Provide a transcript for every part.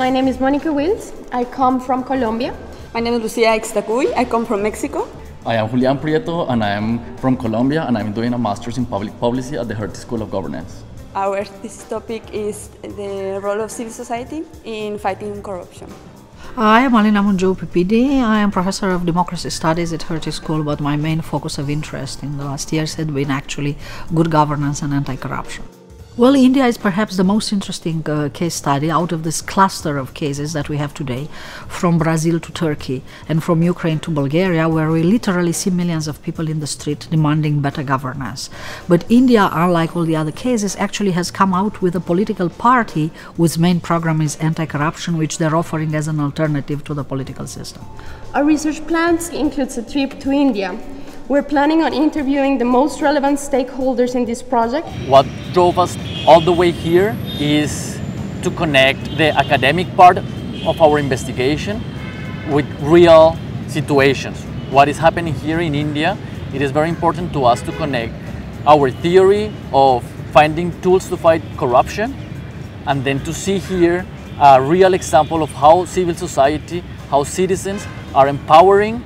My name is Monica Wills. I come from Colombia. My name is Lucia Ixtacuy. I come from Mexico. I am Julian Prieto and I am from Colombia and I'm doing a master's in public policy at the Hertie School of Governance. Our topic is the role of civil society in fighting corruption. I am Alina Mungiu-Pippidi. I am Professor of Democracy Studies at Hertie School, but my main focus of interest in the last years had been actually good governance and anti-corruption. Well, India is perhaps the most interesting case study out of this cluster of cases that we have today, from Brazil to Turkey and from Ukraine to Bulgaria, where we literally see millions of people in the street demanding better governance. But India, unlike all the other cases, actually has come out with a political party whose main program is anti-corruption, which they're offering as an alternative to the political system. Our research plans includes a trip to India. We're planning on interviewing the most relevant stakeholders in this project. What drove us all the way here is to connect the academic part of our investigation with real situations. What is happening here in India, it is very important to us to connect our theory of finding tools to fight corruption and then to see here a real example of how civil society, how citizens are empowering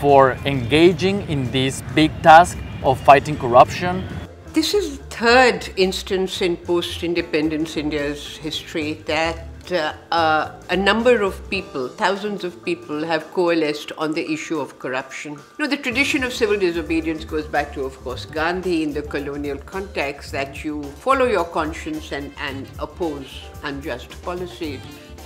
for engaging in this big task of fighting corruption. This is the third instance in post-independence India's history that a number of people, thousands of people, have coalesced on the issue of corruption. You know, the tradition of civil disobedience goes back to, of course, Gandhi in the colonial context, that you follow your conscience and oppose unjust policies.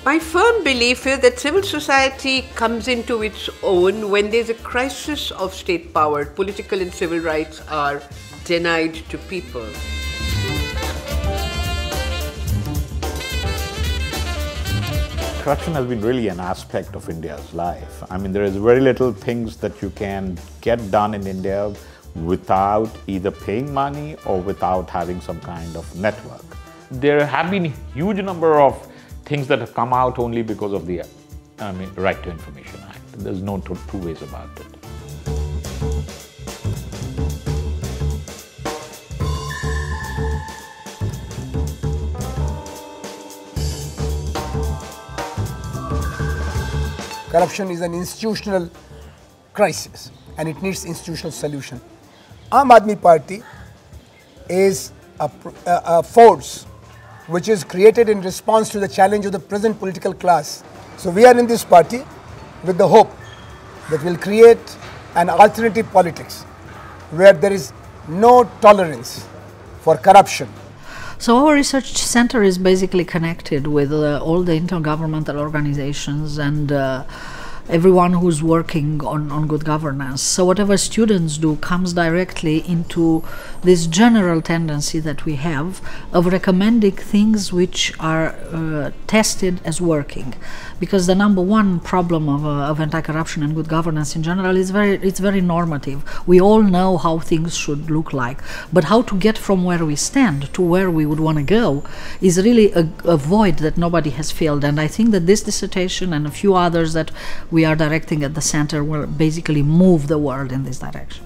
My firm belief is that civil society comes into its own when there's a crisis of state power. Political and civil rights are denied to people. Corruption has been really an aspect of India's life. I mean, there is very little things that you can get done in India without either paying money or without having some kind of network. There have been a huge number of things that have come out only because of the Right to Information Act. There's no two ways about it. Corruption is an institutional crisis and it needs institutional solution. Aam Aadmi Party is a force which is created in response to the challenge of the present political class. So we are in this party with the hope that we'll create an alternative politics where there is no tolerance for corruption. So our research center is basically connected with all the intergovernmental organizations and everyone who's working on good governance. So whatever students do comes directly into this general tendency that we have of recommending things which are tested as working. Because the number one problem of anti-corruption and good governance in general is it's very normative. We all know how things should look like, but how to get from where we stand to where we would want to go is really a void that nobody has filled. And I think that this dissertation and a few others that we are directing at the center will basically move the world in this direction.